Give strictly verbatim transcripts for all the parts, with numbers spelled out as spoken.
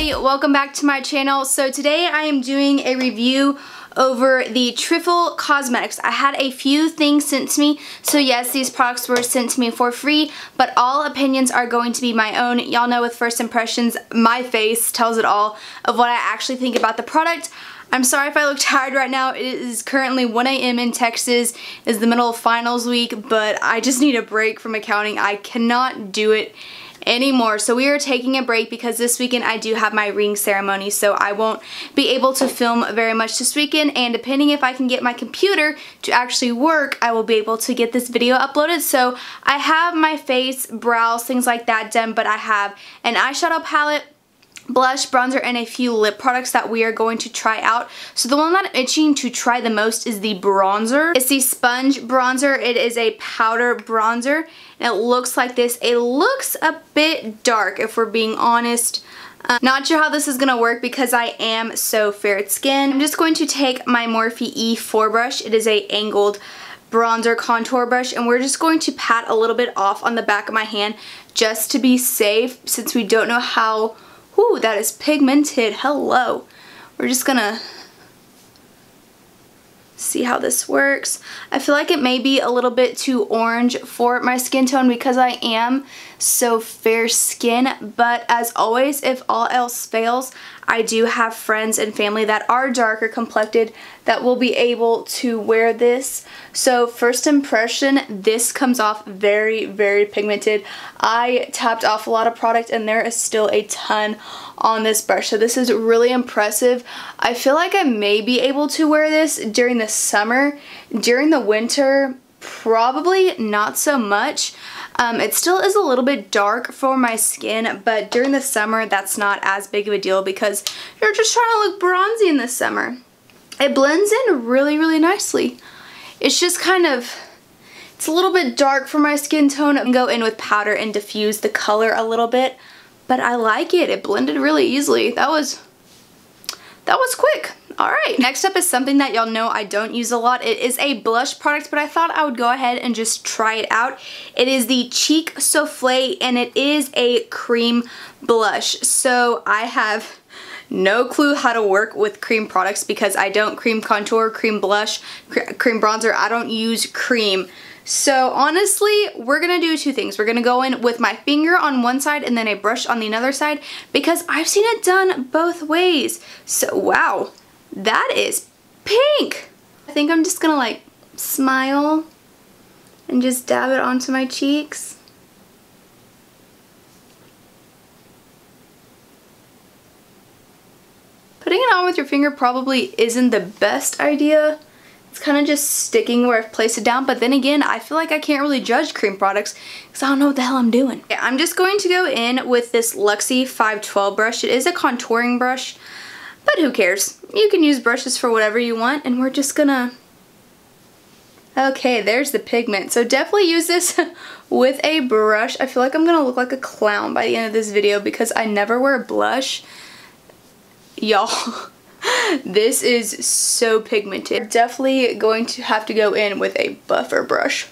everybody, welcome back to my channel. So today I am doing a review over the Trifle Cosmetics. I had a few things sent to me, so yes, these products were sent to me for free, but all opinions are going to be my own. Y'all know with first impressions, my face tells it all of what I actually think about the product. I'm sorry if I look tired right now. It is currently one A M in Texas. It's the middle of finals week, but I just need a break from accounting. I cannot do it anymore. So we are taking a break because this weekend I do have my ring ceremony, so I won't be able to film very much this weekend, and depending if I can get my computer to actually work, I will be able to get this video uploaded. So I have my face, brows, things like that done, but I have an eyeshadow palette, blush, bronzer, and a few lip products that we are going to try out. So the one that I'm itching to try the most is the bronzer. It's the sponge bronzer. It is a powder bronzer, and it looks like this. It looks a bit dark, if we're being honest. Uh, not sure how this is gonna work because I am so fair-skinned skin. I'm just going to take my Morphe E four brush. It is a angled bronzer contour brush, and we're just going to pat a little bit off on the back of my hand just to be safe, since we don't know how Ooh, that is pigmented. Hello. We're just gonna see how this works. I feel like it may be a little bit too orange for my skin tone because I am so fair skin, but as always, if all else fails, I do have friends and family that are darker complected that will be able to wear this. So first impression, this comes off very, very pigmented. I tapped off a lot of product and there is still a ton on this brush, so this is really impressive. I feel like I may be able to wear this during the summer. During the winter, probably not so much. Um, it still is a little bit dark for my skin, but during the summer that's not as big of a deal because you're just trying to look bronzy in the summer. It blends in really, really nicely. It's just kind of, it's a little bit dark for my skin tone. I can go in with powder and diffuse the color a little bit, but I like it. It blended really easily. That was, that was quick. Alright, next up is something that y'all know I don't use a lot. It is a blush product, but I thought I would go ahead and just try it out. It is the Cheek Soufflé, and it is a cream blush. So I have no clue how to work with cream products because I don't cream contour, cream blush, cre cream bronzer. I don't use cream. So honestly, we're gonna do two things. We're gonna go in with my finger on one side and then a brush on the other side because I've seen it done both ways. So wow. That is pink. I think I'm just gonna like smile and just dab it onto my cheeks. Putting it on with your finger probably isn't the best idea. It's kind of just sticking where I've placed it down, but then again, I feel like I can't really judge cream products because I don't know what the hell I'm doing. Okay, I'm just going to go in with this Luxie five twelve brush. It is a contouring brush, but who cares? You can use brushes for whatever you want, and we're just gonna... Okay, there's the pigment. So definitely use this with a brush. I feel like I'm gonna look like a clown by the end of this video because I never wear blush. Y'all, this is so pigmented. We're definitely going to have to go in with a buffer brush.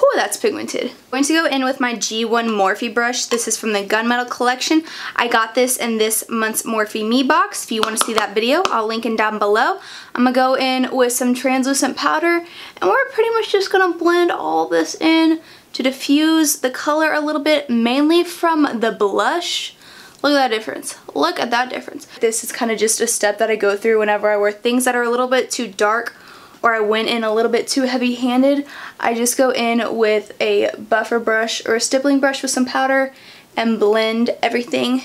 Whew, that's pigmented. I'm going to go in with my G one Morphe brush. This is from the Gunmetal Collection. I got this in this month's Morphe Me box. If you want to see that video, I'll link it down below. I'm going to go in with some translucent powder, and we're pretty much just going to blend all this in to diffuse the color a little bit, mainly from the blush. Look at that difference. Look at that difference. This is kind of just a step that I go through whenever I wear things that are a little bit too dark, or I went in a little bit too heavy-handed. I just go in with a buffer brush or a stippling brush with some powder and blend everything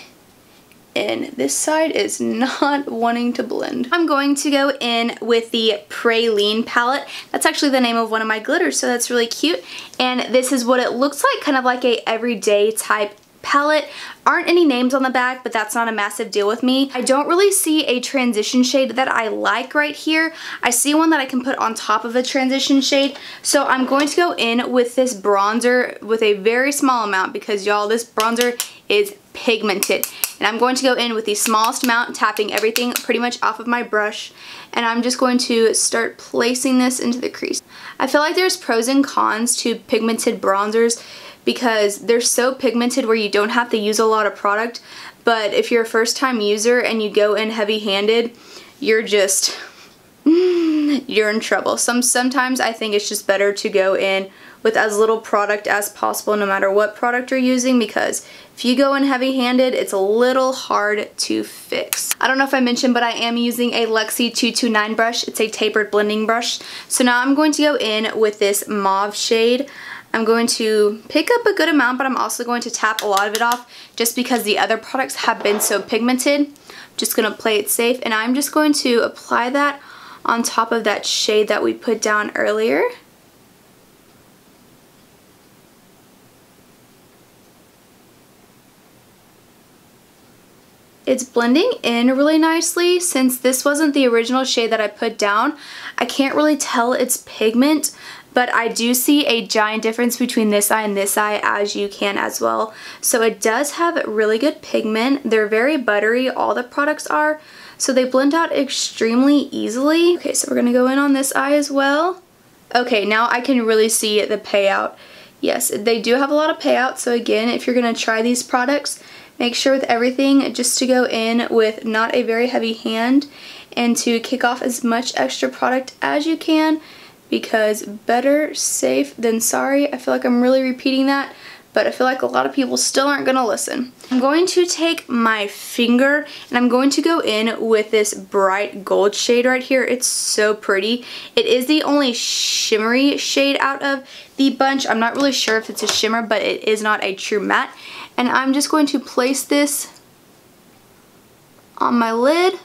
in. This side is not wanting to blend. I'm going to go in with the Praline palette. That's actually the name of one of my glitters, so that's really cute. And this is what it looks like, kind of like a everyday type palette. Aren't any names on the back, but that's not a massive deal with me. I don't really see a transition shade that I like right here. I see one that I can put on top of a transition shade, so I'm going to go in with this bronzer with a very small amount because y'all, this bronzer is pigmented. And I'm going to go in with the smallest amount, tapping everything pretty much off of my brush, and I'm just going to start placing this into the crease. I feel like there's pros and cons to pigmented bronzers because they're so pigmented where you don't have to use a lot of product, But if you're a first-time user and you go in heavy-handed, you're just, you're in trouble. Some sometimes I think it's just better to go in with as little product as possible, no matter what product you're using, because if you go in heavy-handed, it's a little hard to fix. I don't know if I mentioned, but I am using a Luxie two two nine brush. It's a tapered blending brush. So now I'm going to go in with this mauve shade. I'm going to pick up a good amount, but I'm also going to tap a lot of it off just because the other products have been so pigmented. I'm just gonna play it safe, and I'm just going to apply that on top of that shade that we put down earlier. It's blending in really nicely. Since this wasn't the original shade that I put down, I can't really tell its pigment, but I do see a giant difference between this eye and this eye, as you can as well. So it does have really good pigment. They're very buttery, all the products are, so they blend out extremely easily. Okay, so we're gonna go in on this eye as well. Okay, now I can really see the payout. Yes, they do have a lot of payout, so again, if you're gonna try these products, make sure with everything just to go in with not a very heavy hand and to kick off as much extra product as you can, because better safe than sorry. I feel like I'm really repeating that, but I feel like a lot of people still aren't gonna listen. I'm going to take my finger and I'm going to go in with this bright gold shade right here. It's so pretty. It is the only shimmery shade out of the bunch. I'm not really sure if it's a shimmer, but it is not a true matte. And I'm just going to place this on my lid.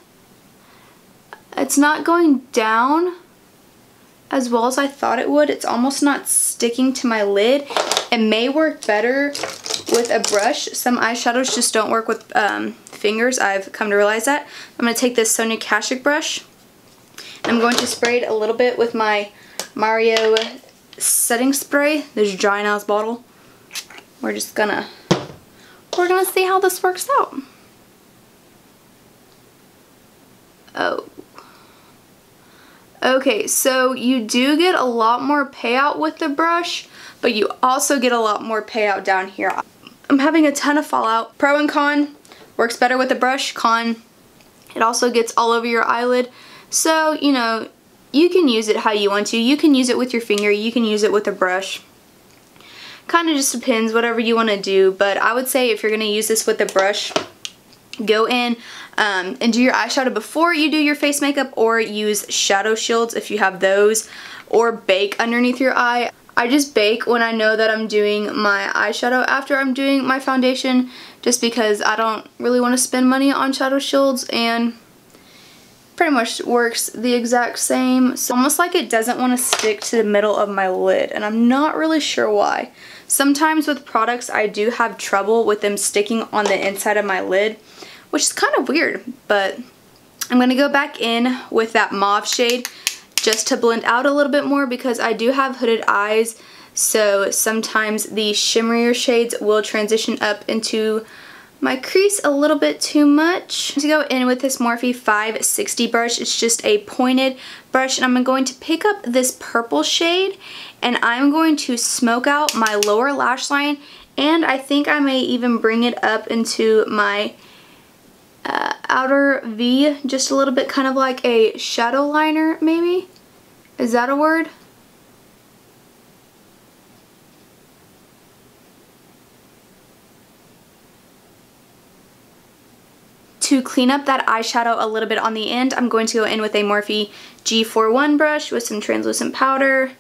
It's not going down as well as I thought it would. It's almost not sticking to my lid. It may work better with a brush. Some eyeshadows just don't work with um, fingers. I've come to realize that. I'm going to take this Sonia Kashuk brush, and I'm going to spray it a little bit with my Mario setting spray, this dry nails bottle. We're just gonna, we're gonna see how this works out. Oh. Okay, so you do get a lot more payout with the brush, but you also get a lot more payout down here. I'm having a ton of fallout. Pro and con, works better with the brush. Con, it also gets all over your eyelid. So, you know, you can use it how you want to. You can use it with your finger, you can use it with a brush. Kind of just depends, whatever you want to do, but I would say if you're going to use this with a brush, go in um, and do your eyeshadow before you do your face makeup, or use shadow shields if you have those, or bake underneath your eye. I just bake when I know that I'm doing my eyeshadow after I'm doing my foundation, just because I don't really want to spend money on shadow shields, and pretty much works the exact same. So almost like it doesn't want to stick to the middle of my lid, and I'm not really sure why. Sometimes with products I do have trouble with them sticking on the inside of my lid, which is kind of weird, but I'm going to go back in with that mauve shade just to blend out a little bit more, because I do have hooded eyes, so sometimes the shimmerier shades will transition up into my crease a little bit too much. I'm going to go in with this Morphe five sixty brush. It's just a pointed brush, and I'm going to pick up this purple shade, and I'm going to smoke out my lower lash line, and I think I may even bring it up into my uh, outer V just a little bit, kind of like a shadow liner maybe? Is that a word? To clean up that eyeshadow a little bit on the end, I'm going to go in with a Morphe G forty-one brush with some translucent powder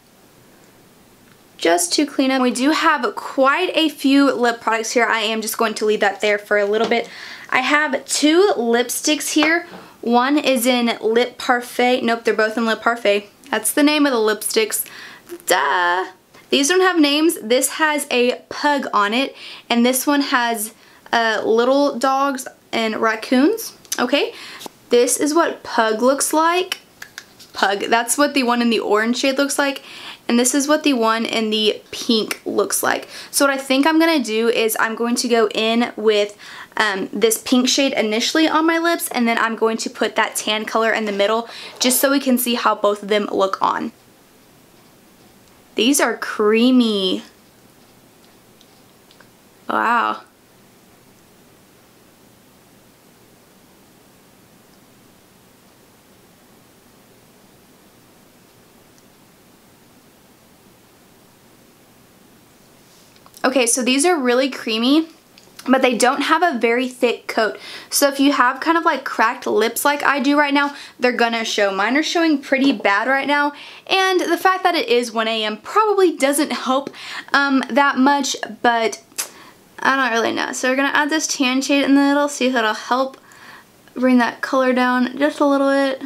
just to clean up. We do have quite a few lip products here. I am just going to leave that there for a little bit. I have two lipsticks here. One is in Lip Parfait. Nope, they're both in Lip Parfait. That's the name of the lipsticks. Duh! These don't have names. This has a pug on it, and this one has uh, little dogs and raccoons. Okay, this is what pug looks like. Pug, that's what the one in the orange shade looks like, and this is what the one in the pink looks like. So what I think I'm gonna do is I'm going to go in with um, this pink shade initially on my lips, and then I'm going to put that tan color in the middle just so we can see how both of them look on. These are creamy. Wow. Okay, so these are really creamy, but they don't have a very thick coat. So if you have kind of like cracked lips like I do right now, they're gonna show. Mine are showing pretty bad right now, and the fact that it is one A M probably doesn't help um, that much, but I don't really know. So we're gonna add this tan shade in the middle, see if that'll help bring that color down just a little bit.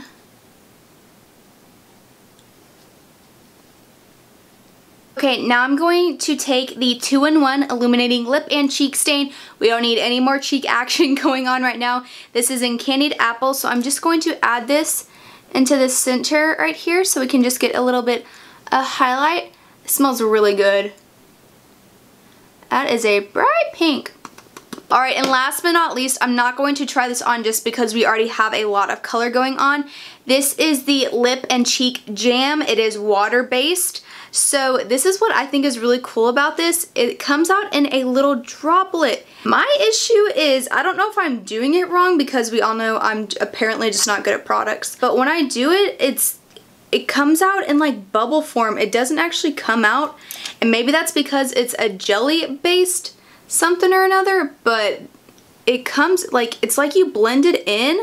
Okay, now I'm going to take the two in one Illuminating Lip and Cheek Stain. We don't need any more cheek action going on right now. This is in Candied Apple, so I'm just going to add this into the center right here so we can just get a little bit of highlight. It smells really good. That is a bright pink. Alright, and last but not least, I'm not going to try this on just because we already have a lot of color going on. This is the Lip and Cheek Jam. It is water-based. So this is what I think is really cool about this. It comes out in a little droplet. My issue is, I don't know if I'm doing it wrong because we all know I'm apparently just not good at products. But when I do it, it's it comes out in like bubble form. It doesn't actually come out. And maybe that's because it's a jelly-based something or another, but it comes like, it's like you blend it in.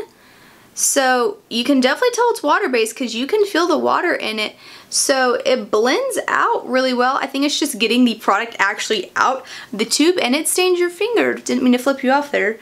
So you can definitely tell it's water-based because you can feel the water in it. So it blends out really well. I think it's just getting the product actually out the tube, and it stains your finger. Didn't mean to flip you off there.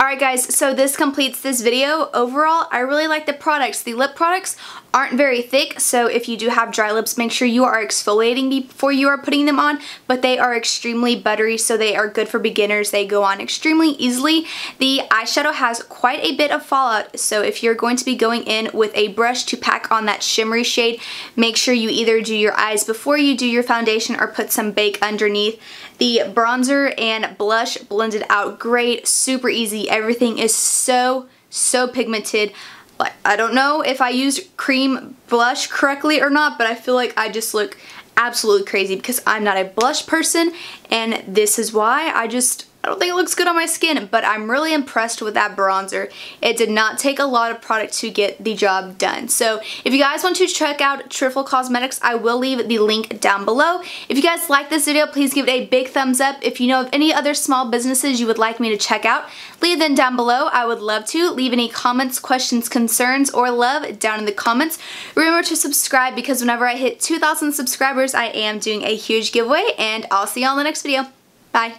Alright guys, so this completes this video. Overall, I really like the products. The lip products aren't very thick, so if you do have dry lips, make sure you are exfoliating before you are putting them on, but they are extremely buttery, so they are good for beginners. They go on extremely easily. The eyeshadow has quite a bit of fallout, so if you're going to be going in with a brush to pack on that shimmery shade, make sure you either do your eyes before you do your foundation or put some bake underneath. The bronzer and blush blended out great, super easy. Everything is so, so pigmented. Like, I don't know if I used cream blush correctly or not, but I feel like I just look absolutely crazy because I'm not a blush person, and this is why. I just, I don't think it looks good on my skin, but I'm really impressed with that bronzer. It did not take a lot of product to get the job done. So if you guys want to check out Trifle Cosmetics, I will leave the link down below. If you guys like this video, please give it a big thumbs up. If you know of any other small businesses you would like me to check out, leave them down below. I would love to. Leave any comments, questions, concerns, or love down in the comments. Remember to subscribe because whenever I hit two thousand subscribers, I am doing a huge giveaway, and I'll see y'all in the next video. Bye.